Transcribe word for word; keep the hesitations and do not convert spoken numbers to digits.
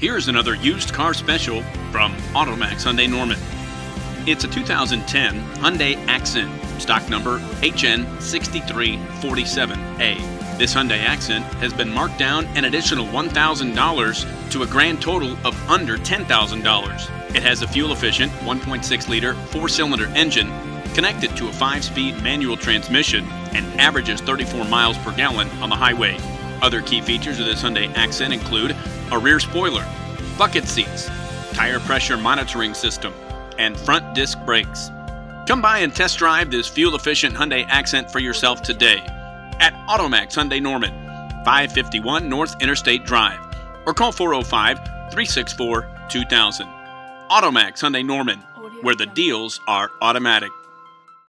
Here's another used car special from Automax Hyundai Norman. It's a two thousand ten Hyundai Accent, stock number H N six three four seven A. This Hyundai Accent has been marked down an additional one thousand dollars to a grand total of under ten thousand dollars. It has a fuel-efficient one point six liter four-cylinder engine connected to a five-speed manual transmission and averages thirty-four miles per gallon on the highway. Other key features of this Hyundai Accent include a rear spoiler, bucket seats, tire pressure monitoring system, and front disc brakes. Come by and test drive this fuel-efficient Hyundai Accent for yourself today at Automax Hyundai Norman, five fifty-one North Interstate Drive, or call four oh five, three six four, two thousand. Automax Hyundai Norman, where the deals are automatic.